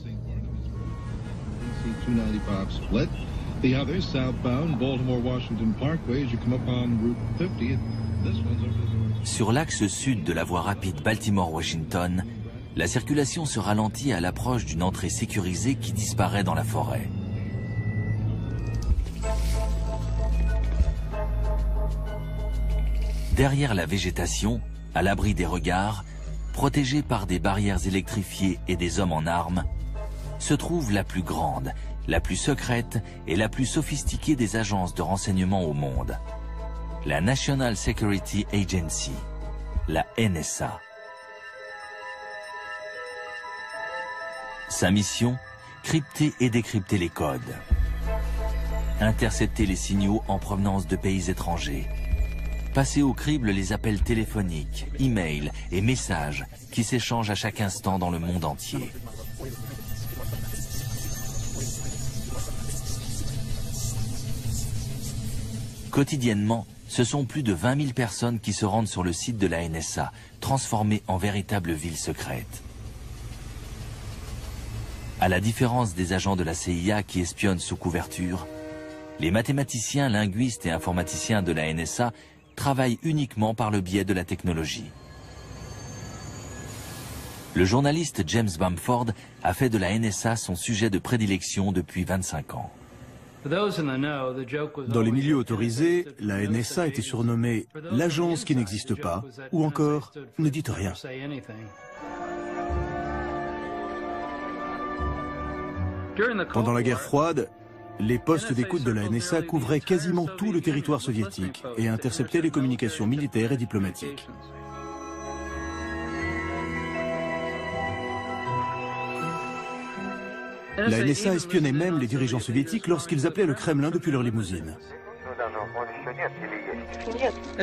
DC-295 split. The other southbound Baltimore-Washington Parkway as you come up on Route 50. This one's over. Sur l'axe sud de la voie rapide Baltimore-Washington, la circulation se ralentit à l'approche d'une entrée sécurisée qui disparaît dans la forêt. Derrière la végétation, à l'abri des regards, protégée par des barrières électrifiées et des hommes en armes, se trouve la plus grande, la plus secrète et la plus sophistiquée des agences de renseignement au monde. La National Security Agency, la NSA. Sa mission, crypter et décrypter les codes. Intercepter les signaux en provenance de pays étrangers. Passer au crible les appels téléphoniques, e-mails et messages qui s'échangent à chaque instant dans le monde entier. Quotidiennement, ce sont plus de 20 000 personnes qui se rendent sur le site de la NSA, transformée en véritable ville secrète. À la différence des agents de la CIA qui espionnent sous couverture, les mathématiciens, linguistes et informaticiens de la NSA travaille uniquement par le biais de la technologie. Le journaliste James Bamford a fait de la NSA son sujet de prédilection depuis 25 ans. Dans les milieux autorisés, la NSA était surnommée « l'agence qui n'existe pas » ou encore « ne dites rien ». Pendant la guerre froide, les postes d'écoute de la NSA couvraient quasiment tout le territoire soviétique et interceptaient les communications militaires et diplomatiques. La NSA espionnait même les dirigeants soviétiques lorsqu'ils appelaient le Kremlin depuis leur limousine.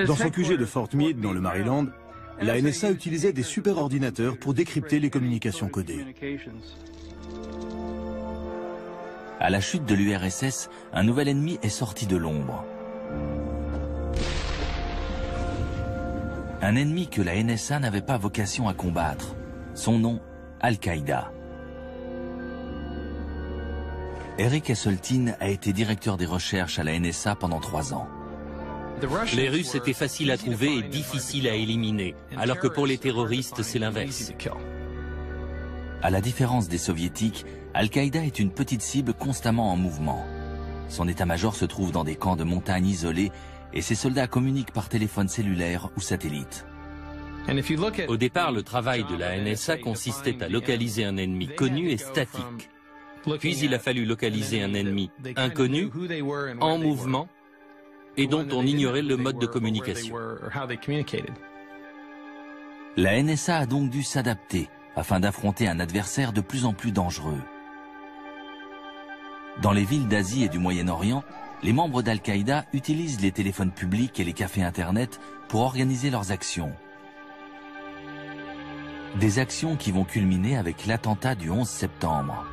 Dans son QG de Fort Meade, dans le Maryland, la NSA utilisait des superordinateurs pour décrypter les communications codées. À la chute de l'URSS, un nouvel ennemi est sorti de l'ombre. Un ennemi que la NSA n'avait pas vocation à combattre. Son nom, Al-Qaïda. Eric Asseltine a été directeur des recherches à la NSA pendant 3 ans. Les Russes étaient faciles à trouver et difficiles à éliminer, alors que pour les terroristes, c'est l'inverse. À la différence des soviétiques, Al-Qaïda est une petite cible constamment en mouvement. Son état-major se trouve dans des camps de montagne isolés et ses soldats communiquent par téléphone cellulaire ou satellite. Au départ, le travail de la NSA consistait à localiser un ennemi connu et statique. Puis il a fallu localiser un ennemi inconnu, en mouvement, et dont on ignorait le mode de communication. La NSA a donc dû s'adapter afin d'affronter un adversaire de plus en plus dangereux. Dans les villes d'Asie et du Moyen-Orient, les membres d'Al-Qaïda utilisent les téléphones publics et les cafés Internet pour organiser leurs actions. Des actions qui vont culminer avec l'attentat du 11 septembre.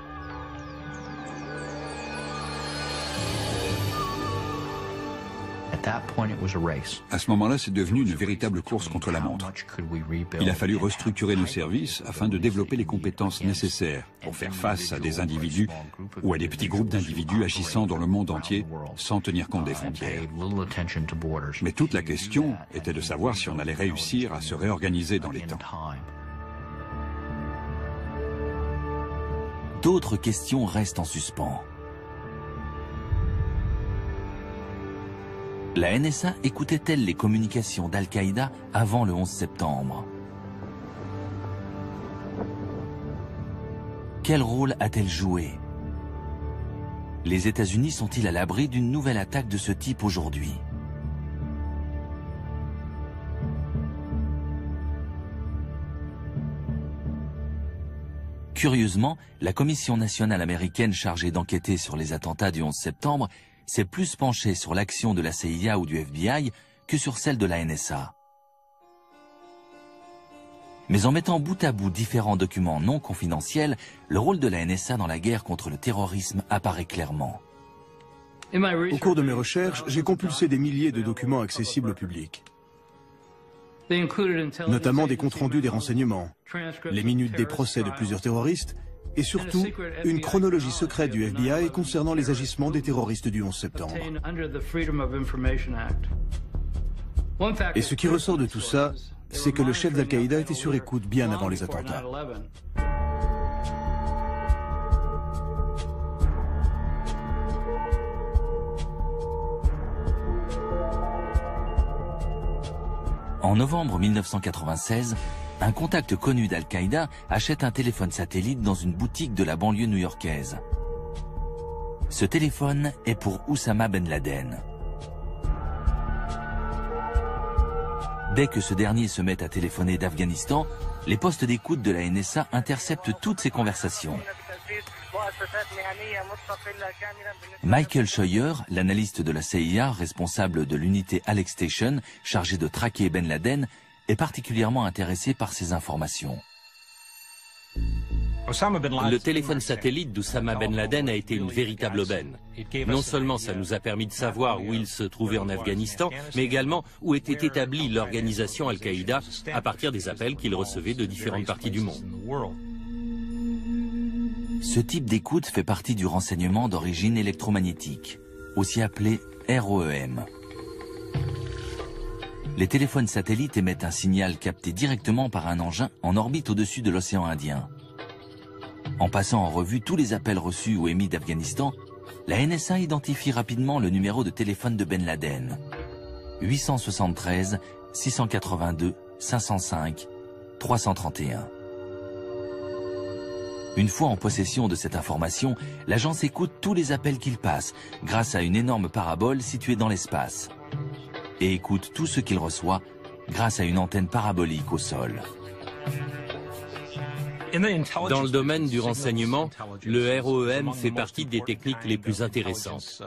À ce moment-là, c'est devenu une véritable course contre la montre. Il a fallu restructurer nos services afin de développer les compétences nécessaires pour faire face à des individus ou à des petits groupes d'individus agissant dans le monde entier sans tenir compte des frontières. Mais toute la question était de savoir si on allait réussir à se réorganiser dans les temps. D'autres questions restent en suspens. La NSA écoutait-elle les communications d'Al-Qaïda avant le 11 septembre? Quel rôle a-t-elle joué? Les États-Unis sont-ils à l'abri d'une nouvelle attaque de ce type aujourd'hui? Curieusement, la Commission nationale américaine chargée d'enquêter sur les attentats du 11 septembre s'est plus penché sur l'action de la CIA ou du FBI que sur celle de la NSA. Mais en mettant bout à bout différents documents non confidentiels, le rôle de la NSA dans la guerre contre le terrorisme apparaît clairement. Au cours de mes recherches, j'ai compulsé des milliers de documents accessibles au public, notamment des comptes rendus des renseignements, les minutes des procès de plusieurs terroristes et surtout une chronologie secrète du FBI concernant les agissements des terroristes du 11 septembre. Et ce qui ressort de tout ça, c'est que le chef d'Al-Qaïda était sur écoute bien avant les attentats. En novembre 1996, un contact connu d'Al-Qaïda achète un téléphone satellite dans une boutique de la banlieue new-yorkaise. Ce téléphone est pour Oussama Ben Laden. Dès que ce dernier se met à téléphoner d'Afghanistan, les postes d'écoute de la NSA interceptent toutes ces conversations. Michael Scheuer, l'analyste de la CIA, responsable de l'unité Alex Station, chargée de traquer Ben Laden, est particulièrement intéressé par ces informations. Le téléphone satellite d'Oussama Ben Laden a été une véritable aubaine. Non seulement ça nous a permis de savoir où il se trouvait en Afghanistan, mais également où était établie l'organisation Al-Qaïda à partir des appels qu'il recevait de différentes parties du monde. Ce type d'écoute fait partie du renseignement d'origine électromagnétique, aussi appelé ROEM. Les téléphones satellites émettent un signal capté directement par un engin en orbite au-dessus de l'océan Indien. En passant en revue tous les appels reçus ou émis d'Afghanistan, la NSA identifie rapidement le numéro de téléphone de Ben Laden. 873 682 505 331. Une fois en possession de cette information, l'agence écoute tous les appels qu'il passe grâce à une énorme parabole située dans l'espace et écoute tout ce qu'il reçoit grâce à une antenne parabolique au sol. Dans le domaine du renseignement, le ROEM fait partie des techniques les plus intéressantes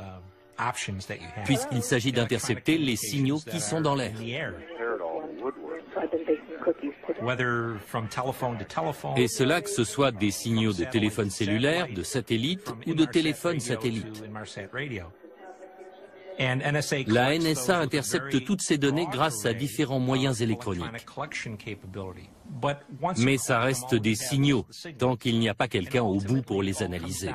puisqu'il s'agit d'intercepter les signaux qui sont dans l'air. Et cela que ce soit des signaux de téléphone cellulaire, de satellite ou de téléphone satellite. La NSA intercepte toutes ces données grâce à différents moyens électroniques. Mais ça reste des signaux, tant qu'il n'y a pas quelqu'un au bout pour les analyser.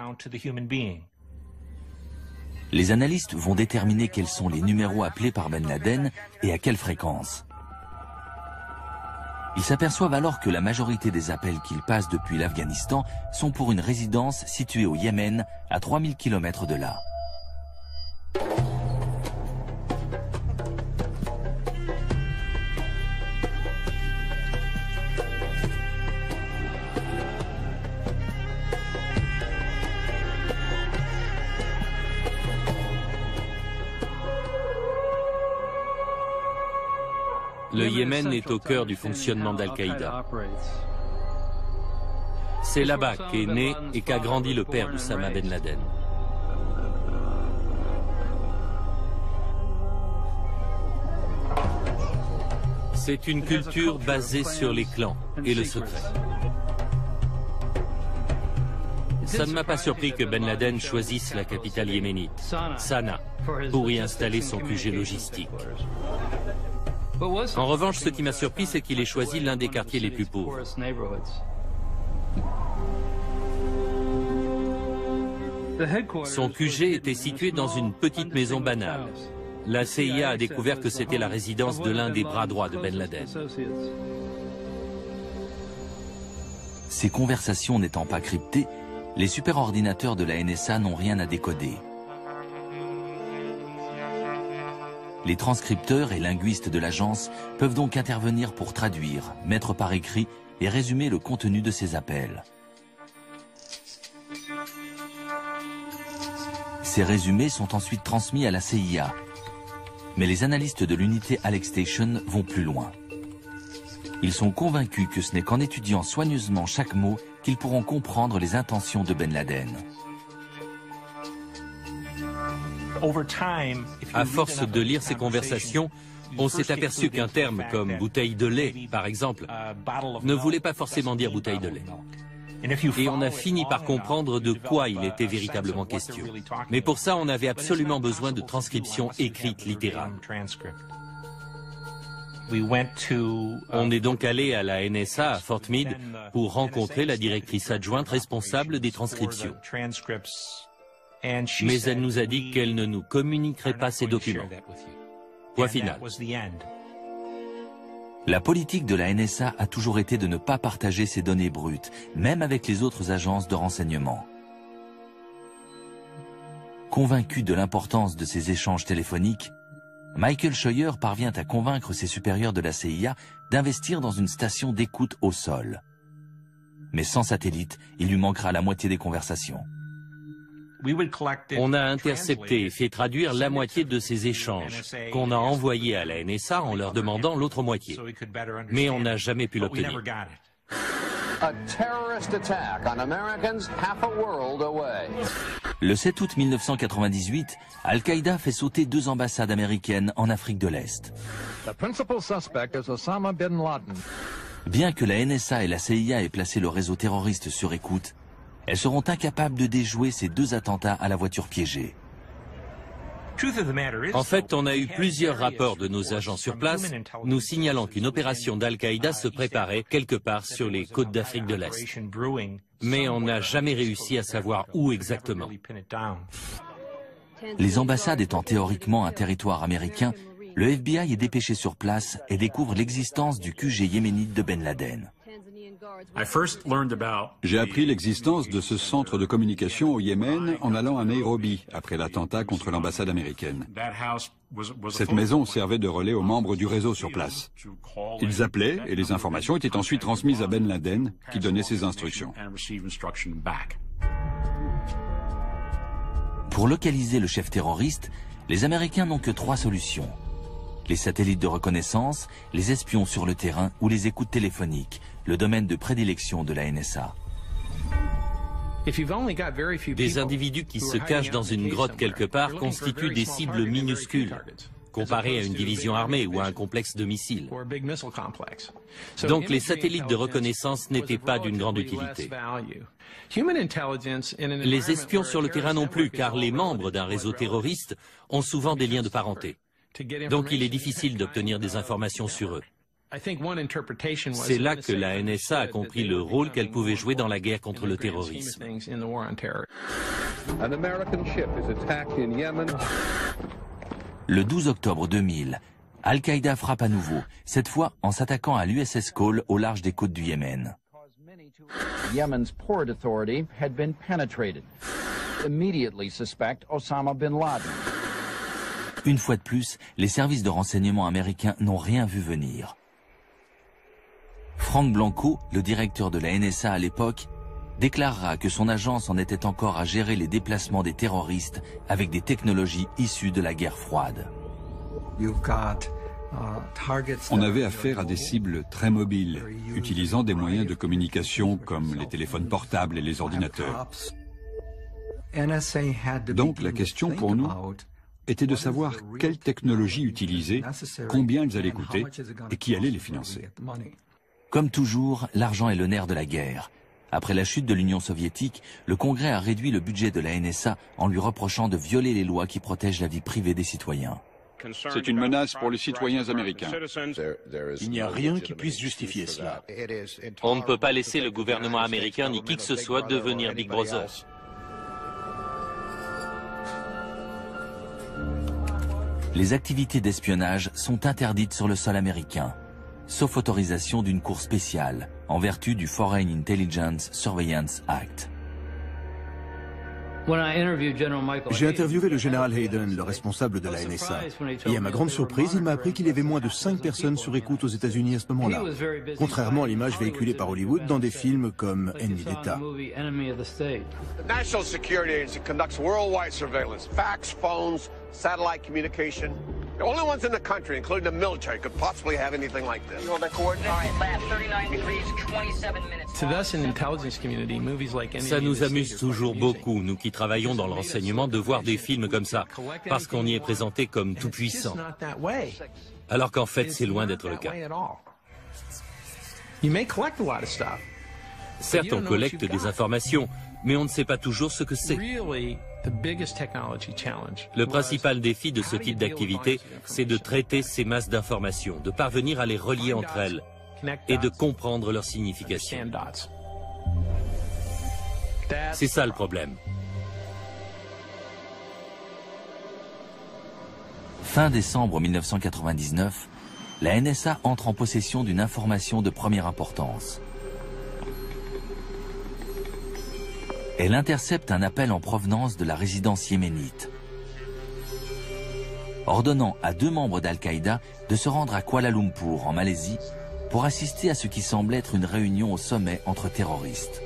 Les analystes vont déterminer quels sont les numéros appelés par Ben Laden et à quelle fréquence. Ils s'aperçoivent alors que la majorité des appels qu'ils passent depuis l'Afghanistan sont pour une résidence située au Yémen, à 3000 km de là. Le Yémen est au cœur du fonctionnement d'Al-Qaïda. C'est là-bas qu'est né et qu'a grandi le père d'Oussama Ben Laden. C'est une culture basée sur les clans et le secret. Ça ne m'a pas surpris que Ben Laden choisisse la capitale yéménite, Sanaa, pour y installer son QG logistique. En revanche, ce qui m'a surpris, c'est qu'il ait choisi l'un des quartiers les plus pauvres. Son QG était situé dans une petite maison banale. La CIA a découvert que c'était la résidence de l'un des bras droits de Ben Laden. Ces conversations n'étant pas cryptées, les superordinateurs de la NSA n'ont rien à décoder. Les transcripteurs et linguistes de l'agence peuvent donc intervenir pour traduire, mettre par écrit et résumer le contenu de ces appels. Ces résumés sont ensuite transmis à la CIA. Mais les analystes de l'unité Alex Station vont plus loin. Ils sont convaincus que ce n'est qu'en étudiant soigneusement chaque mot qu'ils pourront comprendre les intentions de Ben Laden. À force de lire ces conversations, on s'est aperçu qu'un terme comme « bouteille de lait », par exemple, ne voulait pas forcément dire « bouteille de lait ». Et on a fini par comprendre de quoi il était véritablement question. Mais pour ça, on avait absolument besoin de transcriptions écrites littérales. On est donc allé à la NSA à Fort Meade pour rencontrer la directrice adjointe responsable des transcriptions. Mais elle nous a dit qu'elle ne nous communiquerait pas ces documents. Point final. La politique de la NSA a toujours été de ne pas partager ces données brutes, même avec les autres agences de renseignement. Convaincu de l'importance de ces échanges téléphoniques, Michael Scheuer parvient à convaincre ses supérieurs de la CIA d'investir dans une station d'écoute au sol. Mais sans satellite, il lui manquera la moitié des conversations. On a intercepté et fait traduire la moitié de ces échanges qu'on a envoyés à la NSA en leur demandant l'autre moitié. Mais on n'a jamais pu l'obtenir. Le 7 août 1998, Al-Qaïda fait sauter 2 ambassades américaines en Afrique de l'Est. Bien que la NSA et la CIA aient placé le réseau terroriste sur écoute, elles seront incapables de déjouer ces 2 attentats à la voiture piégée. En fait, on a eu plusieurs rapports de nos agents sur place nous signalant qu'une opération d'Al-Qaïda se préparait quelque part sur les côtes d'Afrique de l'Est. Mais on n'a jamais réussi à savoir où exactement. Les ambassades étant théoriquement un territoire américain, le FBI est dépêché sur place et découvre l'existence du QG yéménite de Ben Laden. J'ai appris l'existence de ce centre de communication au Yémen en allant à Nairobi après l'attentat contre l'ambassade américaine. Cette maison servait de relais aux membres du réseau sur place. Ils appelaient et les informations étaient ensuite transmises à Ben Laden qui donnait ses instructions. Pour localiser le chef terroriste, les Américains n'ont que 3 solutions. Les satellites de reconnaissance, les espions sur le terrain ou les écoutes téléphoniques, le domaine de prédilection de la NSA. Des individus qui se cachent dans une grotte quelque part constituent des cibles minuscules, comparées à une division armée ou à un complexe de missiles. Donc les satellites de reconnaissance n'étaient pas d'une grande utilité. Les espions sur le terrain non plus, car les membres d'un réseau terroriste ont souvent des liens de parenté. Donc il est difficile d'obtenir des informations sur eux. C'est là que la NSA a compris le rôle qu'elle pouvait jouer dans la guerre contre le terrorisme. Le 12 octobre 2000, Al-Qaïda frappe à nouveau, cette fois en s'attaquant à l'USS Cole au large des côtes du Yémen. Une fois de plus, les services de renseignement américains n'ont rien vu venir. Frank Blanco, le directeur de la NSA à l'époque, déclarera que son agence en était encore à gérer les déplacements des terroristes avec des technologies issues de la guerre froide. On avait affaire à des cibles très mobiles, utilisant des moyens de communication comme les téléphones portables et les ordinateurs. Donc la question pour nous était de savoir quelles technologies utiliser, combien elles allaient coûter et qui allait les financer. Comme toujours, l'argent est le nerf de la guerre. Après la chute de l'Union soviétique, le Congrès a réduit le budget de la NSA en lui reprochant de violer les lois qui protègent la vie privée des citoyens. C'est une menace pour les citoyens américains. Il n'y a rien qui puisse justifier cela. On ne peut pas laisser le gouvernement américain ni qui que ce soit devenir Big Brother. Les activités d'espionnage sont interdites sur le sol américain, sauf autorisation d'une cour spéciale, en vertu du Foreign Intelligence Surveillance Act. J'ai interviewé le général Hayden, le responsable de la NSA, et à ma grande surprise, il m'a appris qu'il y avait moins de 5 personnes sur écoute aux États-Unis à ce moment-là, contrairement à l'image véhiculée par Hollywood dans des films comme Ennemi d'État. La National Security Agency conducts worldwide surveillance, fax, phones, satellite communication. The only ones in the country, including the military, could possibly have anything like this. Ça nous amuse toujours beaucoup, nous qui travaillons dans le renseignement, de voir des films comme ça, parce qu'on y est présenté comme tout puissant, alors qu'en fait, c'est loin d'être le cas. Certes, on collecte des informations, mais on ne sait pas toujours ce que c'est. Le principal défi de ce type d'activité, c'est de traiter ces masses d'informations, de parvenir à les relier entre elles et de comprendre leur signification. C'est ça le problème. Fin décembre 1999, la NSA entre en possession d'une information de première importance. Elle intercepte un appel en provenance de la résidence yéménite, ordonnant à deux membres d'Al-Qaïda de se rendre à Kuala Lumpur, en Malaisie, pour assister à ce qui semble être une réunion au sommet entre terroristes.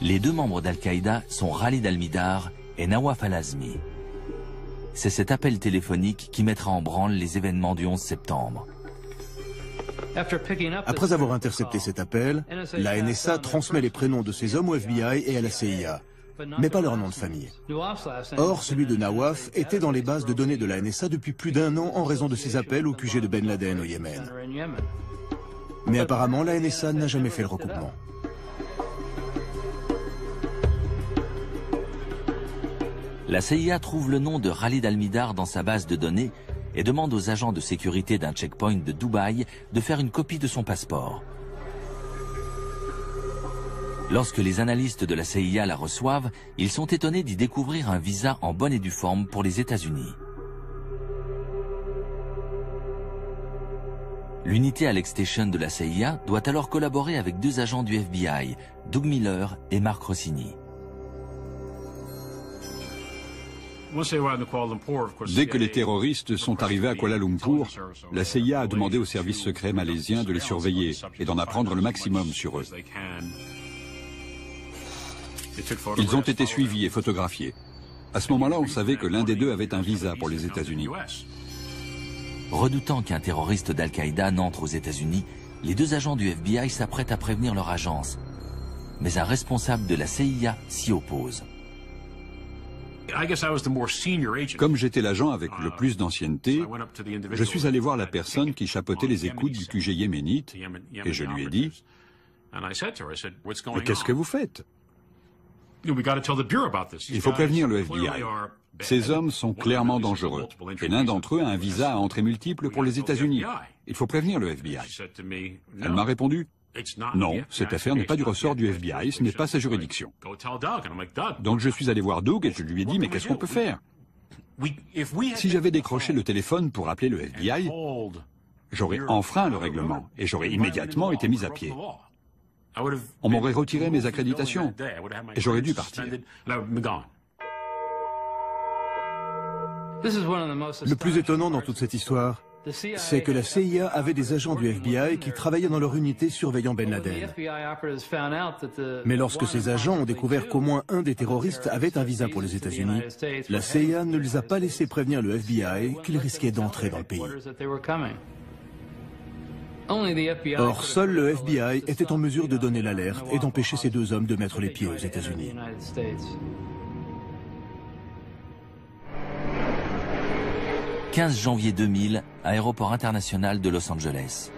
Les deux membres d'Al-Qaïda sont Khalid al-Mihdhar et Nawaf Al-Azmi. C'est cet appel téléphonique qui mettra en branle les événements du 11 septembre. Après avoir intercepté cet appel, la NSA transmet les prénoms de ces hommes au FBI et à la CIA, mais pas leur nom de famille. Or, celui de Nawaf était dans les bases de données de la NSA depuis plus d'un an en raison de ses appels au QG de Ben Laden au Yémen. Mais apparemment, la NSA n'a jamais fait le recoupement. La CIA trouve le nom de Khalid al-Mihdhar dans sa base de données et demande aux agents de sécurité d'un checkpoint de Dubaï de faire une copie de son passeport. Lorsque les analystes de la CIA la reçoivent, ils sont étonnés d'y découvrir un visa en bonne et due forme pour les États-Unis. L'unité Alex Station de la CIA doit alors collaborer avec deux agents du FBI, Doug Miller et Mark Rossini. Dès que les terroristes sont arrivés à Kuala Lumpur, la CIA a demandé aux services secrets malaisiens de les surveiller et d'en apprendre le maximum sur eux. Ils ont été suivis et photographiés. À ce moment-là, on savait que l'un des deux avait un visa pour les États-Unis. Redoutant qu'un terroriste d'Al-Qaïda n'entre aux États-Unis, les deux agents du FBI s'apprêtent à prévenir leur agence. Mais un responsable de la CIA s'y oppose. Comme j'étais l'agent avec le plus d'ancienneté, je suis allé voir la personne qui chapeautait les écoutes du QG yéménite et je lui ai dit « Mais qu'est-ce que vous faites ? Il faut prévenir le FBI. Ces hommes sont clairement dangereux et l'un d'entre eux a un visa à entrée multiple pour les États-Unis. Il faut prévenir le FBI. » Elle m'a répondu: « Non, cette affaire n'est pas du ressort du FBI, ce n'est pas sa juridiction. » Donc je suis allé voir Doug et je lui ai dit « Mais qu'est-ce qu'on peut faire ? » Si j'avais décroché le téléphone pour appeler le FBI, j'aurais enfreint le règlement et j'aurais immédiatement été mis à pied. On m'aurait retiré mes accréditations et j'aurais dû partir. Le plus étonnant dans toute cette histoire, c'est que la CIA avait des agents du FBI qui travaillaient dans leur unité surveillant Ben Laden. Mais lorsque ces agents ont découvert qu'au moins un des terroristes avait un visa pour les États-Unis, la CIA ne les a pas laissés prévenir le FBI qu'ils risquaient d'entrer dans le pays. Or, seul le FBI était en mesure de donner l'alerte et d'empêcher ces deux hommes de mettre les pieds aux États-Unis. « 15 janvier 2000, aéroport international de Los Angeles.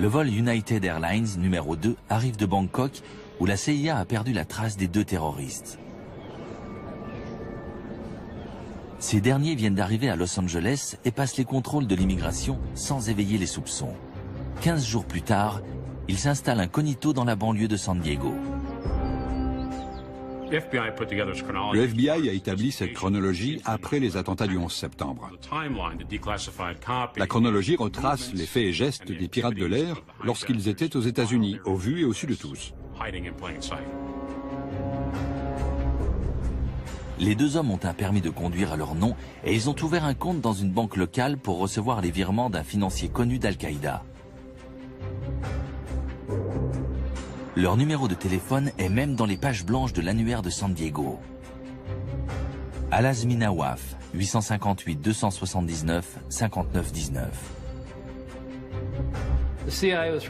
Le vol United Airlines numéro 2 arrive de Bangkok, où la CIA a perdu la trace des deux terroristes. Ces derniers viennent d'arriver à Los Angeles et passent les contrôles de l'immigration sans éveiller les soupçons. 15 jours plus tard, ils s'installent incognito dans la banlieue de San Diego. Le FBI a établi cette chronologie après les attentats du 11 septembre. La chronologie retrace les faits et gestes des pirates de l'air lorsqu'ils étaient aux États-Unis, au vu et au su de tous. Les deux hommes ont un permis de conduire à leur nom et ils ont ouvert un compte dans une banque locale pour recevoir les virements d'un financier connu d'Al-Qaïda. Leur numéro de téléphone est même dans les pages blanches de l'annuaire de San Diego. Al-Azmi Nawaf, 858 279 59 19.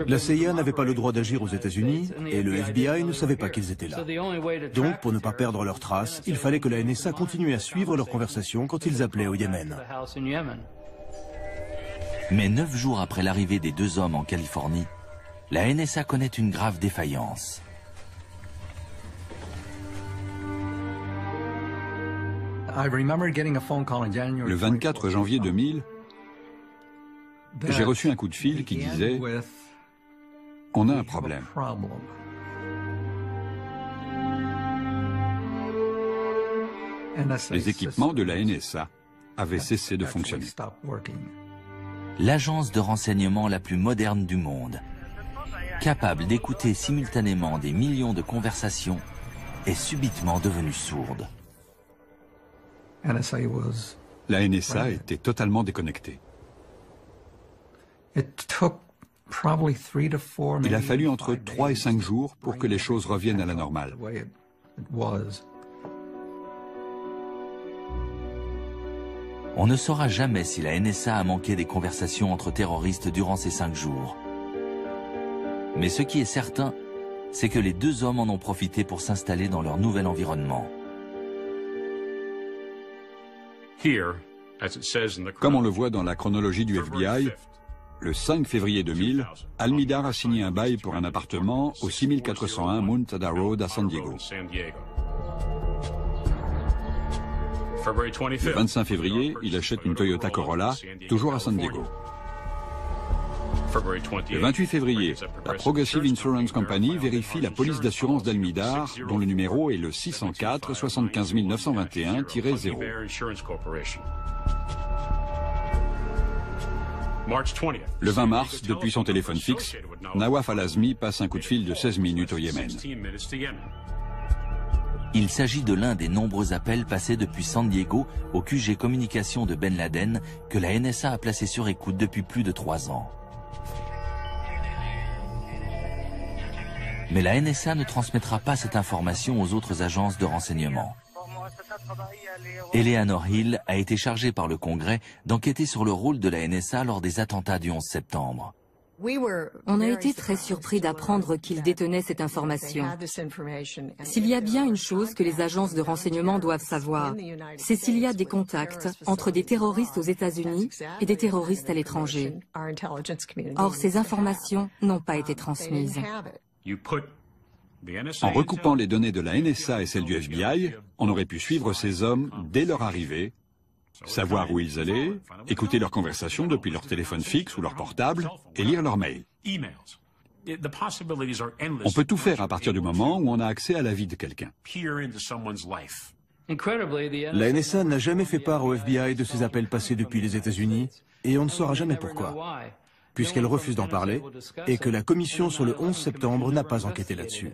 La CIA n'avait pas le droit d'agir aux États-Unis et le FBI ne savait pas qu'ils étaient là. Donc, pour ne pas perdre leurs traces, il fallait que la NSA continue à suivre leurs conversations quand ils appelaient au Yémen. Mais 9 jours après l'arrivée des deux hommes en Californie, la NSA connaît une grave défaillance. Le 24 janvier 2000, j'ai reçu un coup de fil qui disait « On a un problème ». Les équipements de la NSA avaient cessé de fonctionner. L'agence de renseignement la plus moderne du monde, capable d'écouter simultanément des millions de conversations, est subitement devenue sourde. La NSA était totalement déconnectée. Il a fallu entre 3 et 5 jours pour que les choses reviennent à la normale. On ne saura jamais si la NSA a manqué des conversations entre terroristes durant ces 5 jours. Mais ce qui est certain, c'est que les deux hommes en ont profité pour s'installer dans leur nouvel environnement. Comme on le voit dans la chronologie du FBI, le 5 février 2000, Al-Mihdhar a signé un bail pour un appartement au 6401 Muntada Road à San Diego. Le 25 février, il achète une Toyota Corolla, toujours à San Diego. Le 28 février, la Progressive Insurance Company vérifie la police d'assurance d'Al-Mihdhar, dont le numéro est le 604 75 921-0. Le 20 mars, depuis son téléphone fixe, Nawaf Al-Azmi passe un coup de fil de 16 minutes au Yémen. Il s'agit de l'un des nombreux appels passés depuis San Diego au QG communication de Ben Laden que la NSA a placé sur écoute depuis plus de 3 ans. Mais la NSA ne transmettra pas cette information aux autres agences de renseignement. Eleanor Hill a été chargée par le Congrès d'enquêter sur le rôle de la NSA lors des attentats du 11 septembre. On a été très surpris d'apprendre qu'ils détenaient cette information. S'il y a bien une chose que les agences de renseignement doivent savoir, c'est s'il y a des contacts entre des terroristes aux États-Unis et des terroristes à l'étranger. Or, ces informations n'ont pas été transmises. En recoupant les données de la NSA et celles du FBI, on aurait pu suivre ces hommes dès leur arrivée, savoir où ils allaient, écouter leurs conversations depuis leur téléphone fixe ou leur portable et lire leurs mails. On peut tout faire à partir du moment où on a accès à la vie de quelqu'un. La NSA n'a jamais fait part au FBI de ces appels passés depuis les États-Unis et on ne saura jamais pourquoi, puisqu'elle refuse d'en parler, et que la commission sur le 11 septembre n'a pas enquêté là-dessus.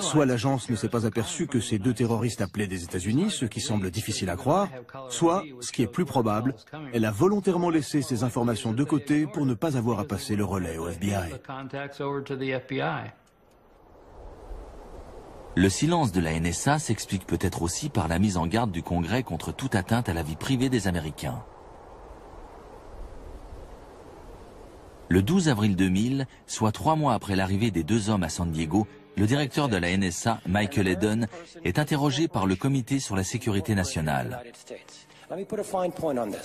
Soit l'agence ne s'est pas aperçue que ces deux terroristes appelaient des États-Unis, ce qui semble difficile à croire, soit, ce qui est plus probable, elle a volontairement laissé ces informations de côté pour ne pas avoir à passer le relais au FBI. Le silence de la NSA s'explique peut-être aussi par la mise en garde du Congrès contre toute atteinte à la vie privée des Américains. Le 12 avril 2000, soit 3 mois après l'arrivée des deux hommes à San Diego, le directeur de la NSA, Michael Eden, est interrogé par le Comité sur la sécurité nationale.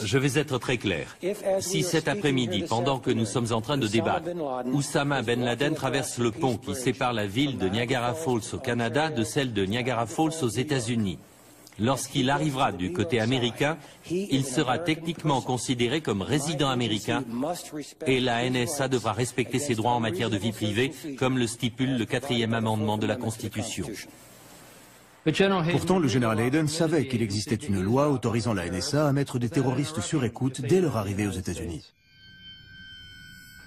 Je vais être très clair. Si cet après-midi, pendant que nous sommes en train de débattre, Oussama Ben Laden traverse le pont qui sépare la ville de Niagara Falls au Canada de celle de Niagara Falls aux États-Unis, lorsqu'il arrivera du côté américain, il sera techniquement considéré comme résident américain et la NSA devra respecter ses droits en matière de vie privée, comme le stipule le 4e amendement de la Constitution. Pourtant, le général Hayden savait qu'il existait une loi autorisant la NSA à mettre des terroristes sur écoute dès leur arrivée aux États-Unis.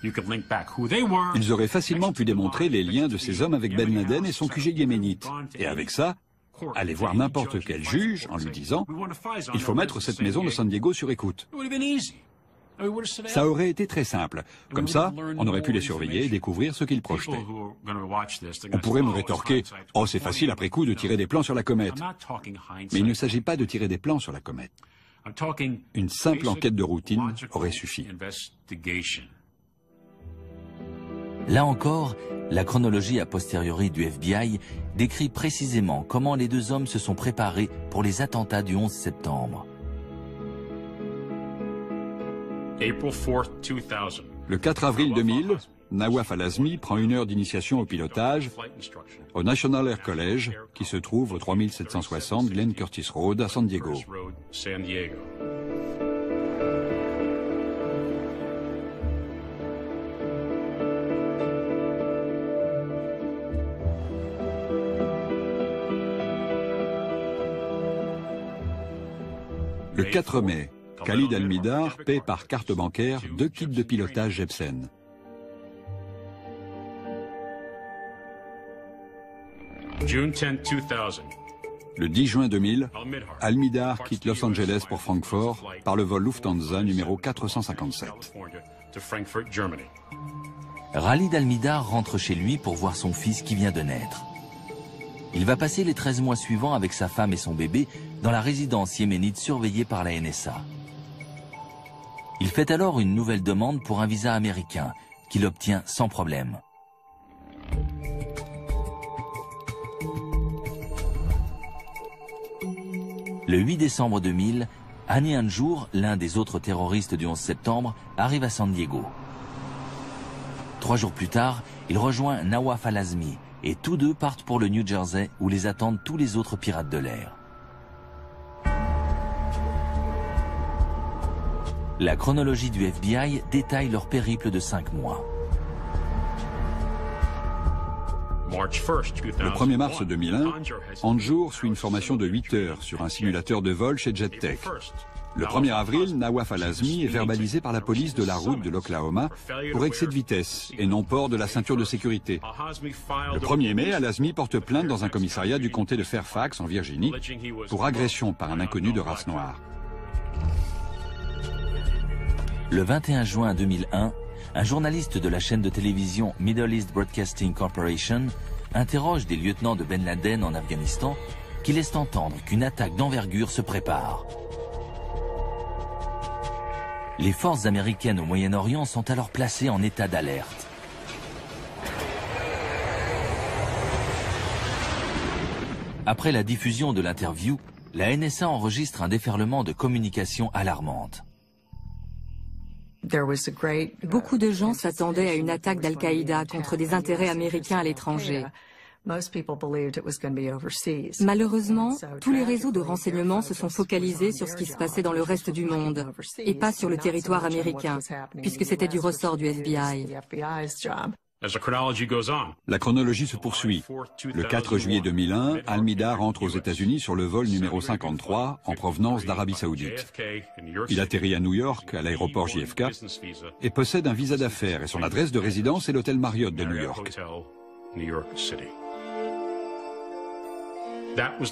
Ils auraient facilement pu démontrer les liens de ces hommes avec Ben Laden et son QG yéménite, et avec ça, aller voir n'importe quel juge en lui disant « Il faut mettre cette maison de San Diego sur écoute ». Ça aurait été très simple. Comme ça, on aurait pu les surveiller et découvrir ce qu'ils projetaient. On pourrait me rétorquer « Oh, c'est facile après coup de tirer des plans sur la comète ». Mais il ne s'agit pas de tirer des plans sur la comète. Une simple enquête de routine aurait suffi. Là encore, la chronologie a posteriori du FBI décrit précisément comment les deux hommes se sont préparés pour les attentats du 11 septembre. Le 4 avril 2000, Nawaf Al-Azmi prend une heure d'initiation au pilotage au National Air College, qui se trouve au 3760 Glen Curtis Road à San Diego. Le 4 mai, Khalid al-Mihdhar paie par carte bancaire 2 kits de pilotage Jepsen. Le 10 juin 2000, al-Mihdhar quitte Los Angeles pour Francfort par le vol Lufthansa numéro 457. Khalid al-Mihdhar rentre chez lui pour voir son fils qui vient de naître. Il va passer les 13 mois suivants avec sa femme et son bébé dans la résidence yéménite surveillée par la NSA. Il fait alors une nouvelle demande pour un visa américain, qu'il obtient sans problème. Le 8 décembre 2000, Hani Hanjour, l'un des autres terroristes du 11 septembre, arrive à San Diego. 3 jours plus tard, il rejoint Nawaf Al-Azmi, et tous deux partent pour le New Jersey où les attendent tous les autres pirates de l'air. La chronologie du FBI détaille leur périple de 5 mois. Le 1er mars 2001, Hanjour suit une formation de 8 heures sur un simulateur de vol chez JetTech. Le 1er avril, Nawaf Al-Azmi est verbalisé par la police de la route de l'Oklahoma pour excès de vitesse et non port de la ceinture de sécurité. Le 1er mai, Al-Azmi porte plainte dans un commissariat du comté de Fairfax, en Virginie, pour agression par un inconnu de race noire. Le 21 juin 2001, un journaliste de la chaîne de télévision Middle East Broadcasting Corporation interroge des lieutenants de Ben Laden en Afghanistan qui laissent entendre qu'une attaque d'envergure se prépare. Les forces américaines au Moyen-Orient sont alors placées en état d'alerte. Après la diffusion de l'interview, la NSA enregistre un déferlement de communications alarmantes. Beaucoup de gens s'attendaient à une attaque d'Al-Qaïda contre des intérêts américains à l'étranger. Malheureusement, tous les réseaux de renseignement se sont focalisés sur ce qui se passait dans le reste du monde et pas sur le territoire américain, puisque c'était du ressort du FBI. La chronologie se poursuit. Le 4 juillet 2001, Al-Mihdhar entre aux États-Unis sur le vol numéro 53 en provenance d'Arabie Saoudite. Il atterrit à New York, à l'aéroport JFK, et possède un visa d'affaires et son adresse de résidence est l'hôtel Marriott de New York.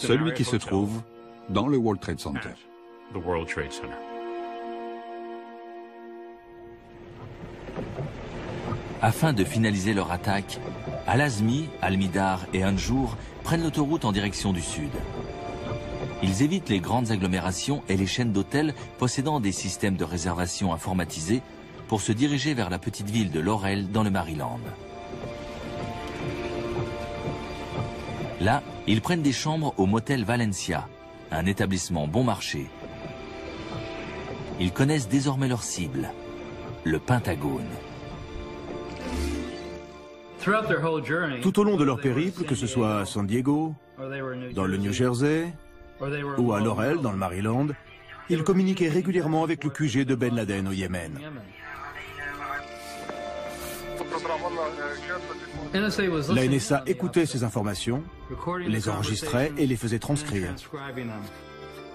Celui qui se trouve dans le World Trade Center. Afin de finaliser leur attaque, Al-Azmi, Al-Mihdhar et Hanjour prennent l'autoroute en direction du sud. Ils évitent les grandes agglomérations et les chaînes d'hôtels possédant des systèmes de réservation informatisés pour se diriger vers la petite ville de Laurel dans le Maryland. Là, ils prennent des chambres au motel Valencia, un établissement bon marché. Ils connaissent désormais leur cible, le Pentagone. Tout au long de leur périple, que ce soit à San Diego, dans le New Jersey, ou à Laurel, dans le Maryland, ils communiquaient régulièrement avec le QG de Ben Laden au Yémen. La NSA écoutait ces informations, les enregistrait et les faisait transcrire.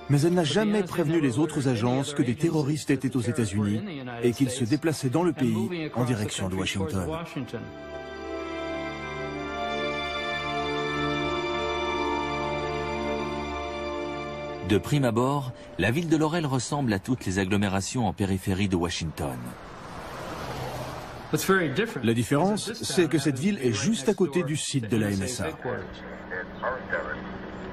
Mais elle n'a jamais prévenu les autres agences que des terroristes étaient aux États-Unis et qu'ils se déplaçaient dans le pays en direction de Washington. De prime abord, la ville de Laurel ressemble à toutes les agglomérations en périphérie de Washington. La différence, c'est que cette ville est juste à côté du site de la NSA.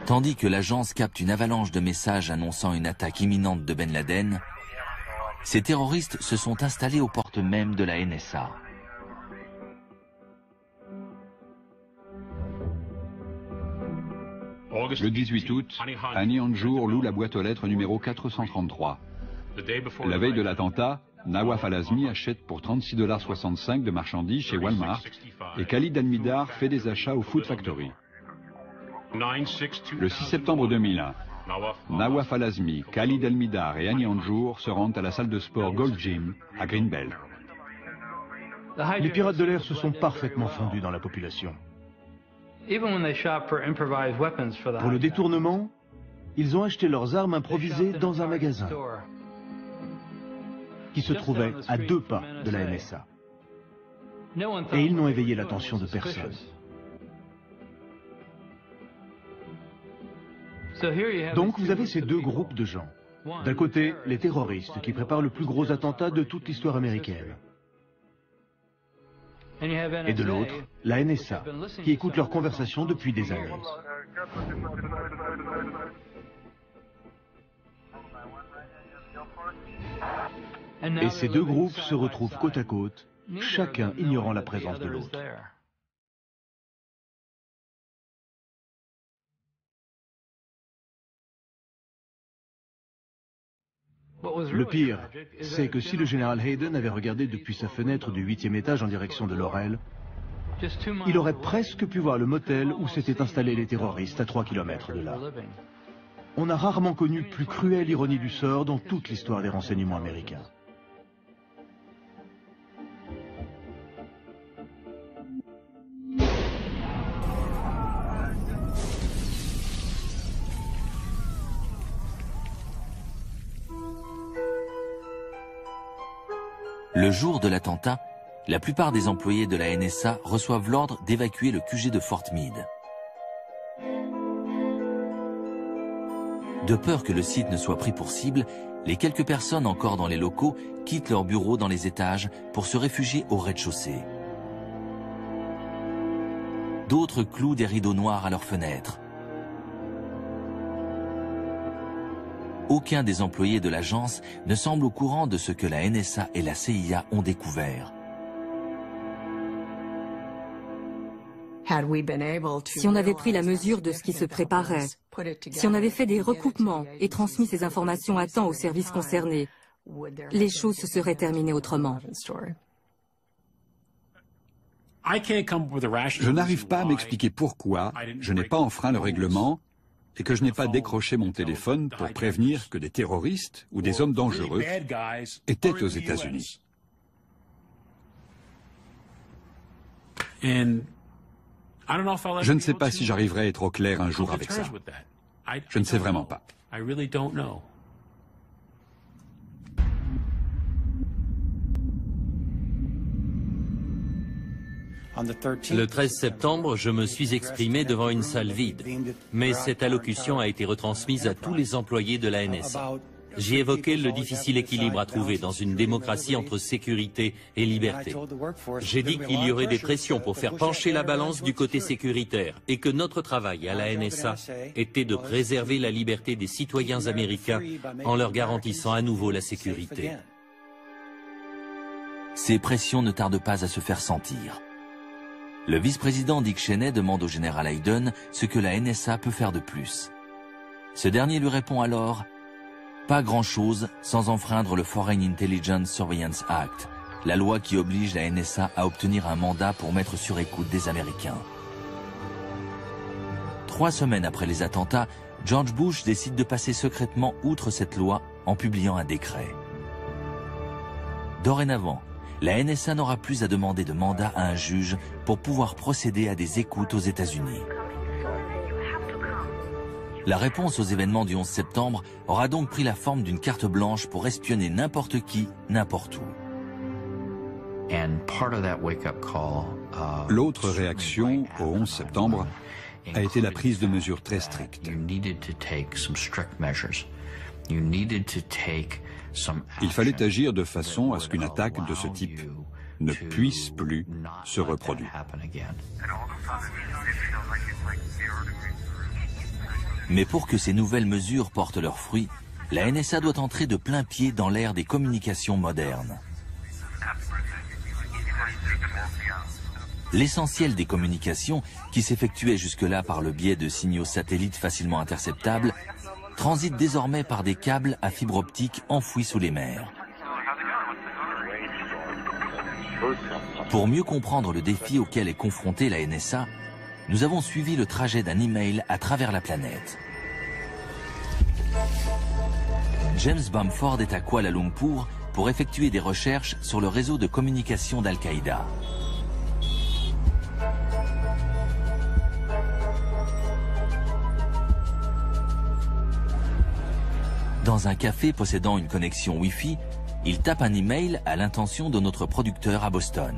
Tandis que l'agence capte une avalanche de messages annonçant une attaque imminente de Ben Laden, ces terroristes se sont installés aux portes mêmes de la NSA. Le 18 août, Hani Hanjour loue la boîte aux lettres numéro 433. La veille de l'attentat, Nawaf Al-Azmi achète pour 36,65 $ de marchandises chez Walmart et Khalid al-Mihdhar fait des achats au Food Factory. Le 6 septembre 2001, Nawaf Al-Azmi, Khalid al-Mihdhar et Annie Hanjour se rendent à la salle de sport Gold Gym à Greenbelt. Les pirates de l'air se sont parfaitement fondus dans la population. Pour le détournement, ils ont acheté leurs armes improvisées dans un magasin qui se trouvait à 2 pas de la NSA. Et ils n'ont éveillé l'attention de personne. Donc vous avez ces deux groupes de gens. D'un côté, les terroristes qui préparent le plus gros attentat de toute l'histoire américaine. Et de l'autre, la NSA, qui écoute leurs conversations depuis des années. Et ces deux groupes se retrouvent côte à côte, chacun ignorant la présence de l'autre. Le pire, c'est que si le général Hayden avait regardé depuis sa fenêtre du 8e étage en direction de Laurel, il aurait presque pu voir le motel où s'étaient installés les terroristes à 3 km de là. On a rarement connu plus cruelle ironie du sort dans toute l'histoire des renseignements américains. Le jour de l'attentat, la plupart des employés de la NSA reçoivent l'ordre d'évacuer le QG de Fort Meade. De peur que le site ne soit pris pour cible, les quelques personnes encore dans les locaux quittent leurs bureaux dans les étages pour se réfugier au rez-de-chaussée. D'autres clouent des rideaux noirs à leurs fenêtres. Aucun des employés de l'agence ne semble au courant de ce que la NSA et la CIA ont découvert. Si on avait pris la mesure de ce qui se préparait, si on avait fait des recoupements et transmis ces informations à temps aux services concernés, les choses se seraient terminées autrement. Je n'arrive pas à m'expliquer pourquoi je n'ai pas enfreint le règlement et que je n'ai pas décroché mon téléphone pour prévenir que des terroristes ou des hommes dangereux étaient aux États-Unis. Je ne sais pas si j'arriverai à être au clair un jour avec ça. Je ne sais vraiment pas. Le 13 septembre, je me suis exprimé devant une salle vide, mais cette allocution a été retransmise à tous les employés de la NSA. J'y évoquais le difficile équilibre à trouver dans une démocratie entre sécurité et liberté. J'ai dit qu'il y aurait des pressions pour faire pencher la balance du côté sécuritaire et que notre travail à la NSA était de préserver la liberté des citoyens américains en leur garantissant à nouveau la sécurité. Ces pressions ne tardent pas à se faire sentir. Le vice-président Dick Cheney demande au général Hayden ce que la NSA peut faire de plus. Ce dernier lui répond alors: pas grand-chose sans enfreindre le Foreign Intelligence Surveillance Act, la loi qui oblige la NSA à obtenir un mandat pour mettre sur écoute des Américains. 3 semaines après les attentats, George Bush décide de passer secrètement outre cette loi en publiant un décret. Dorénavant, la NSA n'aura plus à demander de mandat à un juge pour pouvoir procéder à des écoutes aux États-Unis. La réponse aux événements du 11 septembre aura donc pris la forme d'une carte blanche pour espionner n'importe qui, n'importe où. L'autre réaction au 11 septembre a été la prise de mesures très strictes. Il fallait agir de façon à ce qu'une attaque de ce type ne puisse plus se reproduire. Mais pour que ces nouvelles mesures portent leurs fruits, la NSA doit entrer de plein pied dans l'ère des communications modernes. L'essentiel des communications, qui s'effectuait jusque-là par le biais de signaux satellites facilement interceptables, transite désormais par des câbles à fibre optique enfouis sous les mers. Pour mieux comprendre le défi auquel est confrontée la NSA, nous avons suivi le trajet d'un email à travers la planète. James Bamford est à Kuala Lumpur pour effectuer des recherches sur le réseau de communication d'Al-Qaïda. Dans un café possédant une connexion Wi-Fi, il tape un email à l'intention de notre producteur à Boston.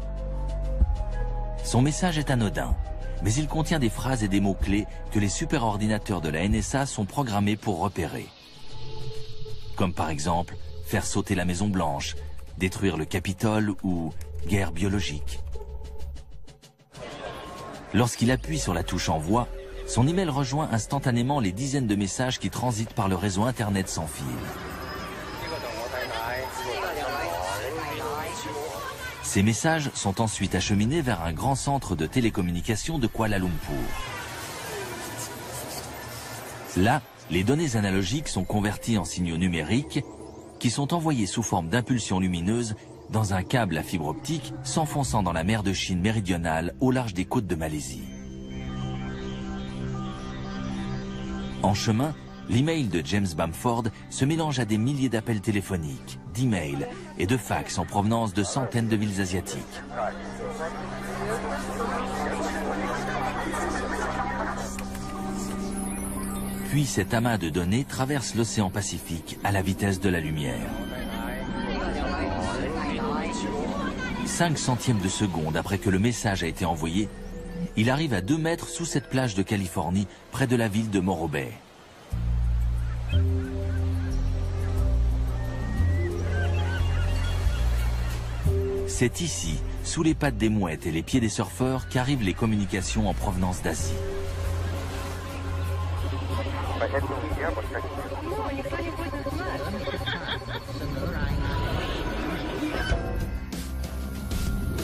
Son message est anodin, mais il contient des phrases et des mots-clés que les superordinateurs de la NSA sont programmés pour repérer. Comme par exemple, faire sauter la Maison Blanche, détruire le Capitole ou guerre biologique. Lorsqu'il appuie sur la touche envoi, son email rejoint instantanément les dizaines de messages qui transitent par le réseau Internet sans fil. Ces messages sont ensuite acheminés vers un grand centre de télécommunications de Kuala Lumpur. Là, les données analogiques sont converties en signaux numériques qui sont envoyés sous forme d'impulsions lumineuses dans un câble à fibre optique s'enfonçant dans la mer de Chine méridionale au large des côtes de Malaisie. En chemin, l'email de James Bamford se mélange à des milliers d'appels téléphoniques, d'emails et de fax en provenance de centaines de villes asiatiques. Puis cet amas de données traverse l'océan Pacifique à la vitesse de la lumière. 5 centièmes de seconde après que le message a été envoyé, il arrive à 2 mètres sous cette plage de Californie, près de la ville de Morro Bay. C'est ici, sous les pattes des mouettes et les pieds des surfeurs, qu'arrivent les communications en provenance d'Asie.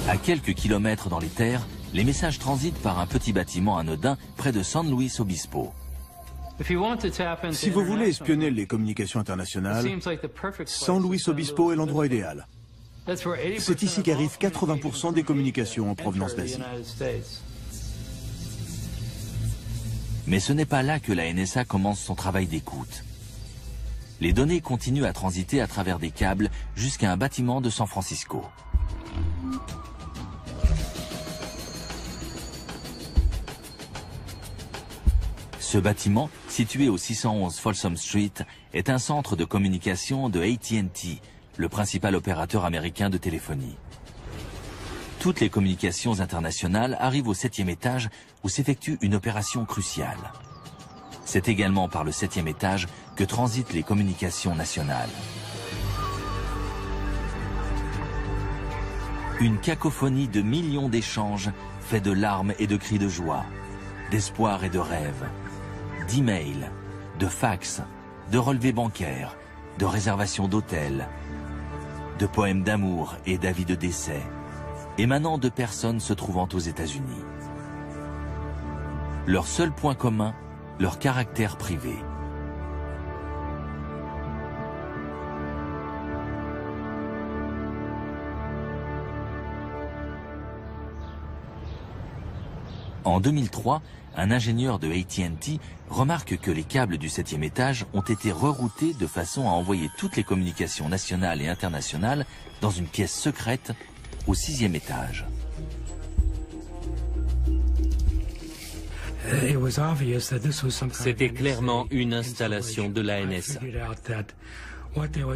À quelques kilomètres dans les terres, les messages transitent par un petit bâtiment anodin près de San Luis Obispo. Si vous voulez espionner les communications internationales, San Luis Obispo est l'endroit idéal. C'est ici qu'arrivent 80% des communications en provenance d'Asie. Mais ce n'est pas là que la NSA commence son travail d'écoute. Les données continuent à transiter à travers des câbles jusqu'à un bâtiment de San Francisco. Ce bâtiment, situé au 611 Folsom Street, est un centre de communication de AT&T, le principal opérateur américain de téléphonie. Toutes les communications internationales arrivent au 7e étage où s'effectue une opération cruciale. C'est également par le 7e étage que transitent les communications nationales. Une cacophonie de millions d'échanges faits de larmes et de cris de joie, d'espoir et de rêve, d'emails, de fax, de relevés bancaires, de réservations d'hôtels, de poèmes d'amour et d'avis de décès, émanant de personnes se trouvant aux États-Unis. Leur seul point commun, leur caractère privé. En 2003, un ingénieur de AT&T remarque que les câbles du 7e étage ont été reroutés de façon à envoyer toutes les communications nationales et internationales dans une pièce secrète au 6e étage. C'était clairement une installation de la NSA.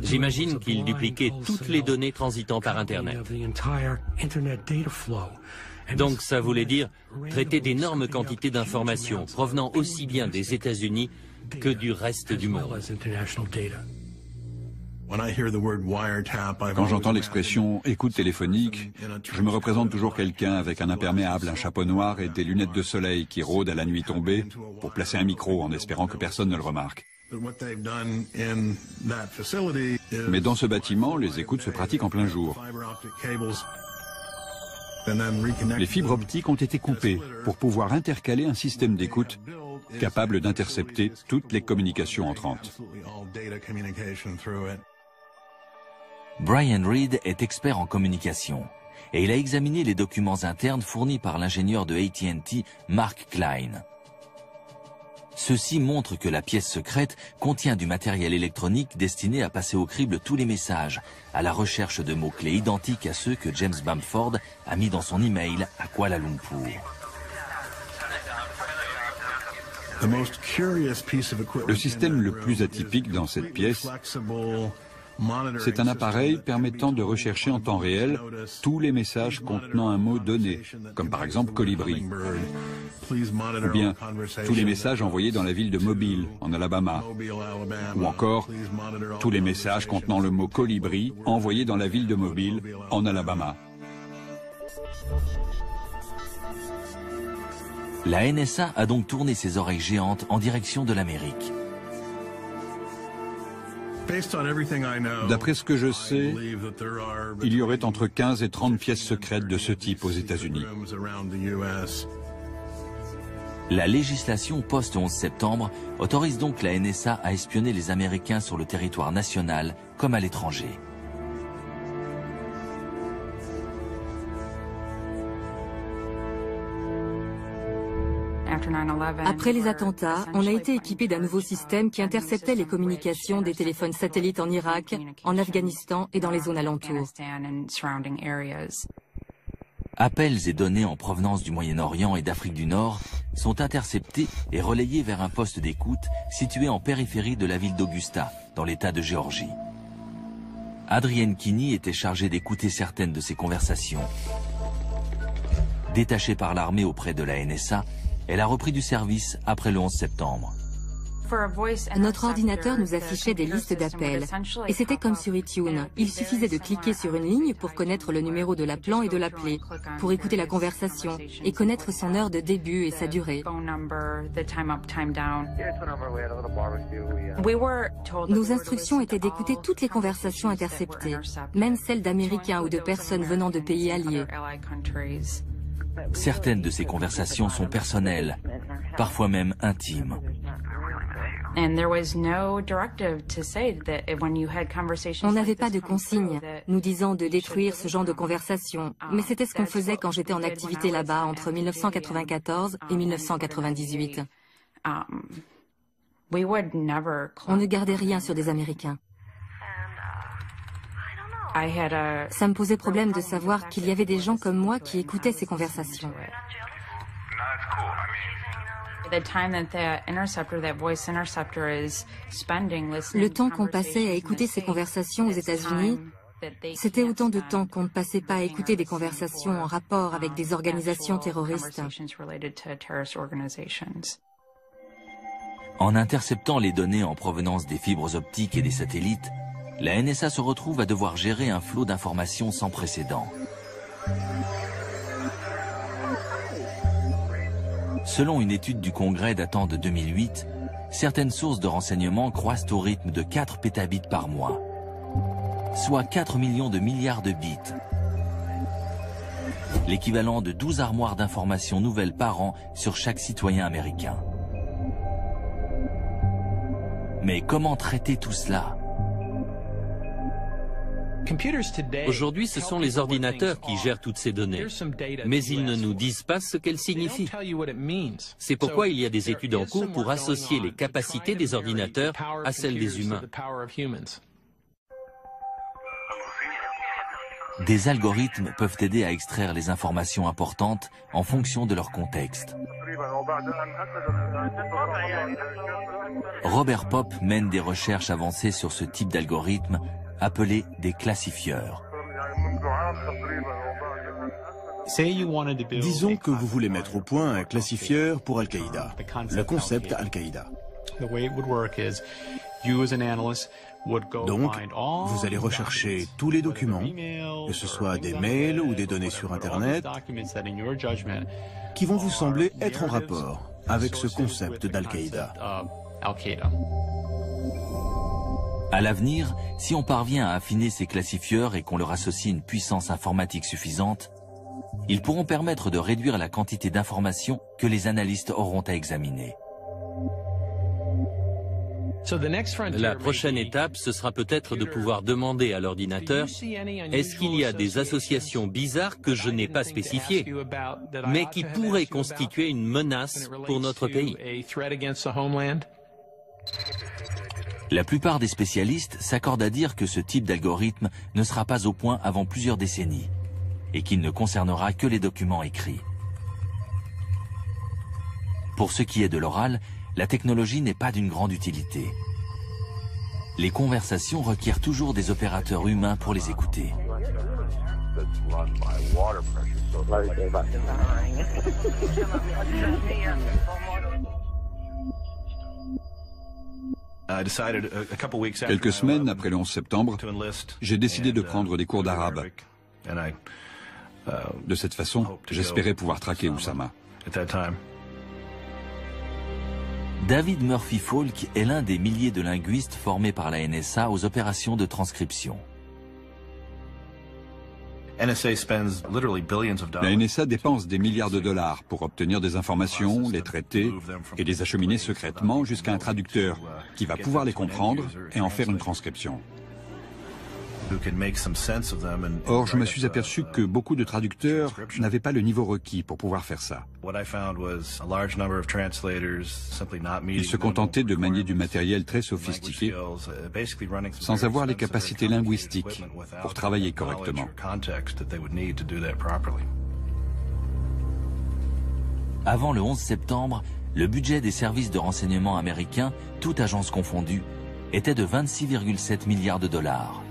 J'imagine qu'ils dupliquaient toutes les données transitant par Internet. Donc ça voulait dire traiter d'énormes quantités d'informations provenant aussi bien des États-Unis que du reste du monde. Quand j'entends l'expression « écoute téléphonique », je me représente toujours quelqu'un avec un imperméable, un chapeau noir et des lunettes de soleil qui rôde à la nuit tombée pour placer un micro en espérant que personne ne le remarque. Mais dans ce bâtiment, les écoutes se pratiquent en plein jour. Les fibres optiques ont été coupées pour pouvoir intercaler un système d'écoute capable d'intercepter toutes les communications entrantes. Brian Reid est expert en communication. et il a examiné les documents internes fournis par l'ingénieur de AT&T, Mark Klein. Ceci montre que la pièce secrète contient du matériel électronique destiné à passer au crible tous les messages, à la recherche de mots-clés identiques à ceux que James Bamford a mis dans son email à Kuala Lumpur. Le système le plus atypique dans cette pièce, c'est un appareil permettant de rechercher en temps réel tous les messages contenant un mot donné, comme par exemple colibri, ou bien tous les messages envoyés dans la ville de Mobile, en Alabama, ou encore tous les messages contenant le mot colibri envoyés dans la ville de Mobile, en Alabama. La NSA a donc tourné ses oreilles géantes en direction de l'Amérique. D'après ce que je sais, il y aurait entre 15 et 30 pièces secrètes de ce type aux États-Unis. La législation post-11 septembre autorise donc la NSA à espionner les Américains sur le territoire national comme à l'étranger. Après les attentats, on a été équipé d'un nouveau système qui interceptait les communications des téléphones satellites en Irak, en Afghanistan et dans les zones alentours. Appels et données en provenance du Moyen-Orient et d'Afrique du Nord sont interceptés et relayés vers un poste d'écoute situé en périphérie de la ville d'Augusta, dans l'État de Géorgie. Adrienne Kinne était chargée d'écouter certaines de ces conversations. Détachée par l'armée auprès de la NSA, elle a repris du service après le 11 septembre. Notre ordinateur nous affichait des listes d'appels. Et c'était comme sur iTunes. Il suffisait de cliquer sur une ligne pour connaître le numéro de l'appelant et de l'appeler, pour écouter la conversation et connaître son heure de début et sa durée. Nos instructions étaient d'écouter toutes les conversations interceptées, même celles d'Américains ou de personnes venant de pays alliés. Certaines de ces conversations sont personnelles, parfois même intimes. On n'avait pas de consigne nous disant de détruire ce genre de conversation, mais c'était ce qu'on faisait quand j'étais en activité là-bas entre 1994 et 1998. On ne gardait rien sur des Américains. Ça me posait problème de savoir qu'il y avait des gens comme moi qui écoutaient ces conversations. Le temps qu'on passait à écouter ces conversations aux États-Unis, c'était autant de temps qu'on ne passait pas à écouter des conversations en rapport avec des organisations terroristes. En interceptant les données en provenance des fibres optiques et des satellites, la NSA se retrouve à devoir gérer un flot d'informations sans précédent. Selon une étude du Congrès datant de 2008, certaines sources de renseignements croissent au rythme de 4 pétabits par mois, soit 4 millions de milliards de bits, l'équivalent de 12 armoires d'informations nouvelles par an sur chaque citoyen américain. Mais comment traiter tout cela ? Aujourd'hui, ce sont les ordinateurs qui gèrent toutes ces données, mais ils ne nous disent pas ce qu'elles signifient. C'est pourquoi il y a des études en cours pour associer les capacités des ordinateurs à celles des humains. Des algorithmes peuvent aider à extraire les informations importantes en fonction de leur contexte. Robert Popp mène des recherches avancées sur ce type d'algorithme appelés des classifieurs. Disons que vous voulez mettre au point un classifieur pour Al-Qaïda, le concept Al-Qaïda. Donc, vous allez rechercher tous les documents, que ce soit des mails ou des données sur Internet, qui vont vous sembler être en rapport avec ce concept d'Al-Qaïda. À l'avenir, si on parvient à affiner ces classifieurs et qu'on leur associe une puissance informatique suffisante, ils pourront permettre de réduire la quantité d'informations que les analystes auront à examiner. La prochaine étape, ce sera peut-être de pouvoir demander à l'ordinateur « Est-ce qu'il y a des associations bizarres que je n'ai pas spécifiées, mais qui pourraient constituer une menace pour notre pays ?» La plupart des spécialistes s'accordent à dire que ce type d'algorithme ne sera pas au point avant plusieurs décennies et qu'il ne concernera que les documents écrits. Pour ce qui est de l'oral, la technologie n'est pas d'une grande utilité. Les conversations requièrent toujours des opérateurs humains pour les écouter. Quelques semaines après le 11 septembre, j'ai décidé de prendre des cours d'arabe. De cette façon, j'espérais pouvoir traquer Oussama. David Murphy Falk est l'un des milliers de linguistes formés par la NSA aux opérations de transcription. La NSA dépense des milliards de dollars pour obtenir des informations, les traiter et les acheminer secrètement jusqu'à un traducteur qui va pouvoir les comprendre et en faire une transcription. Or, je me suis aperçu que beaucoup de traducteurs n'avaient pas le niveau requis pour pouvoir faire ça. Ils se contentaient de manier du matériel très sophistiqué, sans avoir les capacités linguistiques pour travailler correctement. Avant le 11 septembre, le budget des services de renseignement américains, toutes agences confondues, était de 26,7 milliards de dollars.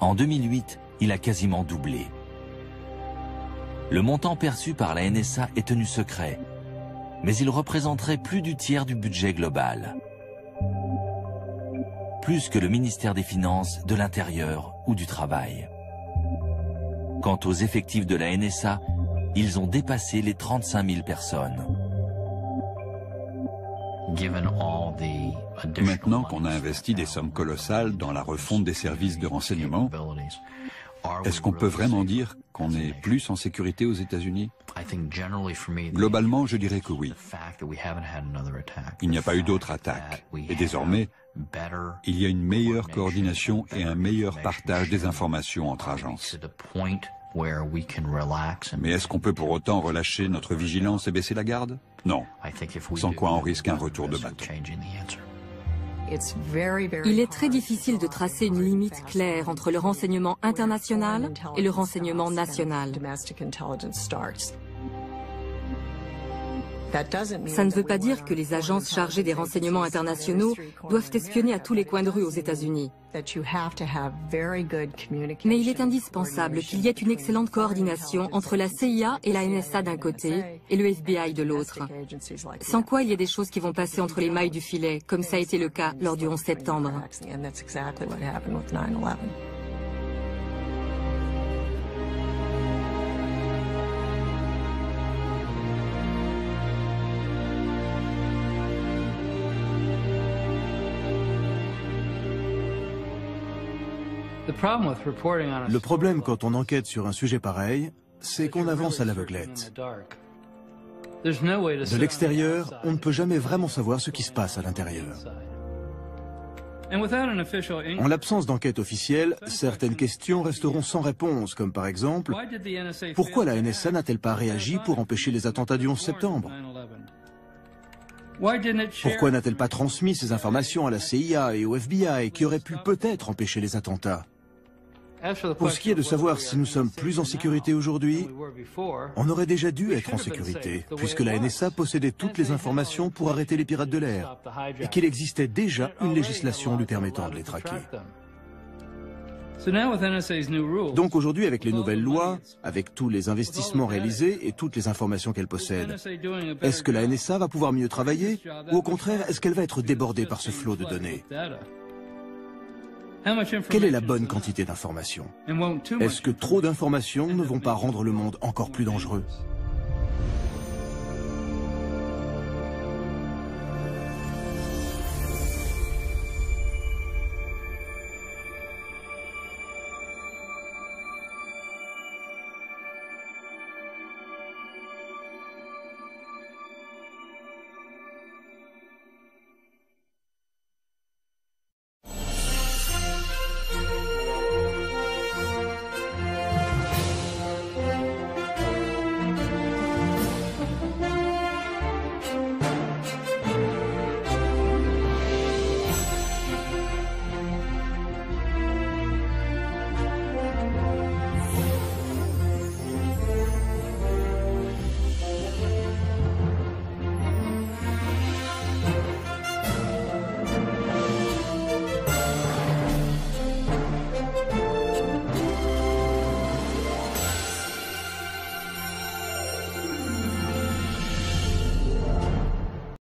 En 2008, il a quasiment doublé. Le montant perçu par la NSA est tenu secret, mais il représenterait plus du tiers du budget global. Plus que le ministère des Finances, de l'Intérieur ou du Travail. Quant aux effectifs de la NSA, ils ont dépassé les 35 000 personnes. Maintenant qu'on a investi des sommes colossales dans la refonte des services de renseignement, est-ce qu'on peut vraiment dire qu'on est plus en sécurité aux États-Unis? Globalement, je dirais que oui. Il n'y a pas eu d'autres attaques. Et désormais, il y a une meilleure coordination et un meilleur partage des informations entre agences. Mais est-ce qu'on peut pour autant relâcher notre vigilance et baisser la garde? Non, sans quoi on risque un retour de bâton. Il est très difficile de tracer une limite claire entre le renseignement international et le renseignement national. Ça ne veut pas dire que les agences chargées des renseignements internationaux doivent espionner à tous les coins de rue aux États-Unis. Mais il est indispensable qu'il y ait une excellente coordination entre la CIA et la NSA d'un côté et le FBI de l'autre, sans quoi il y a des choses qui vont passer entre les mailles du filet, comme ça a été le cas lors du 11 septembre. Le problème quand on enquête sur un sujet pareil, c'est qu'on avance à l'aveuglette. De l'extérieur, on ne peut jamais vraiment savoir ce qui se passe à l'intérieur. En l'absence d'enquête officielle, certaines questions resteront sans réponse, comme par exemple, pourquoi la NSA n'a-t-elle pas réagi pour empêcher les attentats du 11 septembre ? Pourquoi n'a-t-elle pas transmis ces informations à la CIA et au FBI qui auraient pu peut-être empêcher les attentats ? Pour ce qui est de savoir si nous sommes plus en sécurité aujourd'hui, on aurait déjà dû être en sécurité, puisque la NSA possédait toutes les informations pour arrêter les pirates de l'air, et qu'il existait déjà une législation lui permettant de les traquer. Donc aujourd'hui, avec les nouvelles lois, avec tous les investissements réalisés et toutes les informations qu'elle possède, est-ce que la NSA va pouvoir mieux travailler, ou au contraire, est-ce qu'elle va être débordée par ce flot de données ? Quelle est la bonne quantité d'informations? Est-ce que trop d'informations ne vont pas rendre le monde encore plus dangereux?